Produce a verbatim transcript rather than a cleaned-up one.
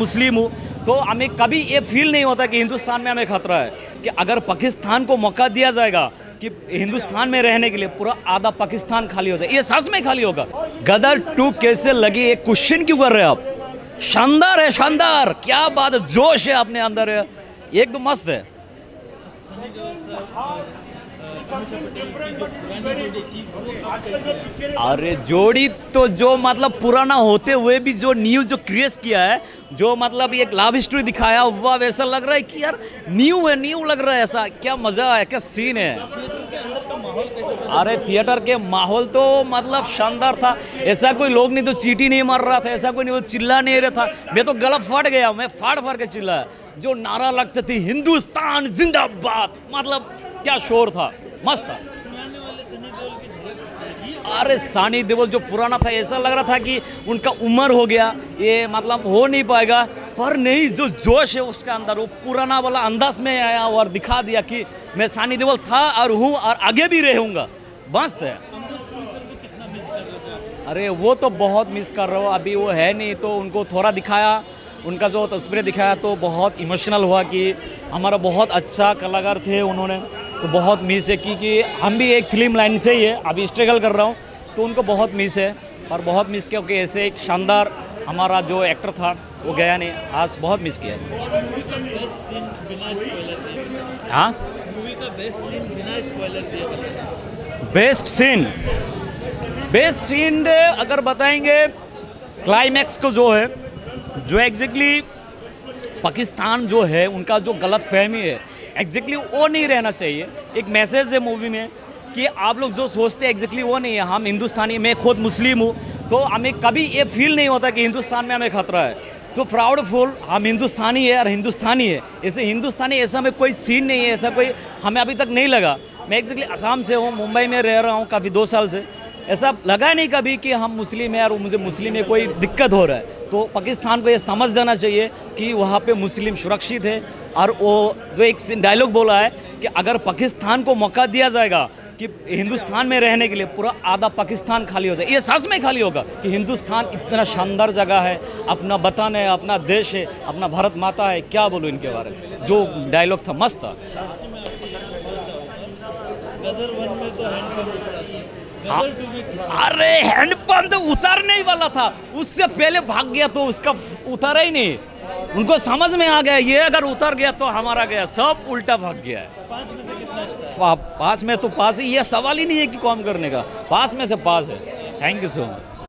मुस्लिम हूँ, तो हमें कभी ये फील नहीं होता कि हिंदुस्तान में हमें खतरा है। कि अगर पाकिस्तान को मौका दिया जाएगा कि हिंदुस्तान में रहने के लिए, पूरा आधा पाकिस्तान खाली हो जाए, ये सच में खाली होगा। गदर टू कैसे लगी, एक क्वेश्चन क्यों कर रहे हो आप? शानदार है, शानदार, क्या बात है, जोश है अपने अंदर, एक तो मस्त है। अरे जोड़ी तो जो मतलब पुराना होते हुए भी जो न्यूज जो क्रिएट किया है, जो मतलब एक लव हिस्ट्री दिखाया हुआ, वैसा लग रहा है कि यार न्यू है, न्यू लग रहा है, ऐसा क्या मजा है, क्या सीन है। अरे थिएटर के माहौल तो मतलब शानदार था, ऐसा कोई लोग नहीं तो चीटी नहीं मार रहा था, ऐसा कोई नहीं तो चिल्ला नहीं रहा था। मैं तो गला फट गया, मैं फाड़ फाड़ के चिल्लाया। जो नारा लगते थे हिंदुस्तान जिंदाबाद, मतलब क्या शोर था, मस्त था। अरे सनी देओल जो पुराना था, ऐसा लग रहा था कि उनका उम्र हो गया, ये मतलब हो नहीं पाएगा, पर नहीं, जो जोश है उसका अंदर, वो पुराना वाला अंदाज में आया और दिखा दिया कि मैं सनी देओल था और हूँ और आगे भी रहूँगा। मस्त है। अरे वो तो बहुत मिस कर रहा हो, अभी वो है नहीं तो उनको थोड़ा दिखाया, उनका जो तस्वीरें दिखाया तो बहुत इमोशनल हुआ कि हमारा बहुत अच्छा कलाकार थे उन्होंने, तो बहुत मिस है कि, कि हम भी एक फिल्म लाइन से ही है, अभी स्ट्रगल कर रहा हूँ, तो उनको बहुत मिस है। और बहुत मिस किया क्योंकि ऐसे एक शानदार हमारा जो एक्टर था वो गया नहीं, आज बहुत मिस किया। हाँ, बेस्ट सीन, बेस्ट सीन अगर बताएंगे क्लाइमैक्स को, जो है जो एग्जैक्टली पाकिस्तान जो है उनका जो गलत फहमी है, एग्जैक्टली वो नहीं रहना चाहिए। एक मैसेज है मूवी में कि आप लोग जो सोचते हैं एग्जैक्टली वो नहीं है। हम हिंदुस्तानी, मैं खुद मुस्लिम हूँ, तो हमें कभी ये फील नहीं होता कि हिंदुस्तान में हमें खतरा है। तो प्राउडफुल हम हिंदुस्तानी है और हिंदुस्तानी है, ऐसे हिंदुस्तानी ऐसा हमें कोई सीन नहीं है, ऐसा कोई हमें अभी तक नहीं लगा। मैं एग्जैक्टली असम से हूँ, मुंबई में रह रहा हूँ काफ़ी दो साल से, ऐसा लगा नहीं कभी कि हम मुस्लिम हैं और मुझे मुस्लिम में कोई दिक्कत हो रहा है। तो पाकिस्तान को ये समझ जाना चाहिए कि वहाँ पे मुस्लिम सुरक्षित है। और वो जो एक डायलॉग बोला है कि अगर पाकिस्तान को मौका दिया जाएगा कि हिंदुस्तान में रहने के लिए, पूरा आधा पाकिस्तान खाली हो जाए, ये सच में खाली होगा। कि हिंदुस्तान इतना शानदार जगह है, अपना वतन है, अपना देश है, अपना भारत माता है, क्या बोलूँ इनके बारे में। जो डायलॉग था मस्त था। हाँ, अरे हैंडपंप तो उतारने ही वाला था, उससे पहले भाग गया तो उसका उतारा ही नहीं। उनको समझ में आ गया ये अगर उतर गया तो हमारा गया, सब उल्टा भाग गया है। पास में से कितना? पास में तो पास ही, यह सवाल ही नहीं है कि काम करने का, पास में से पास है। Thank you so much.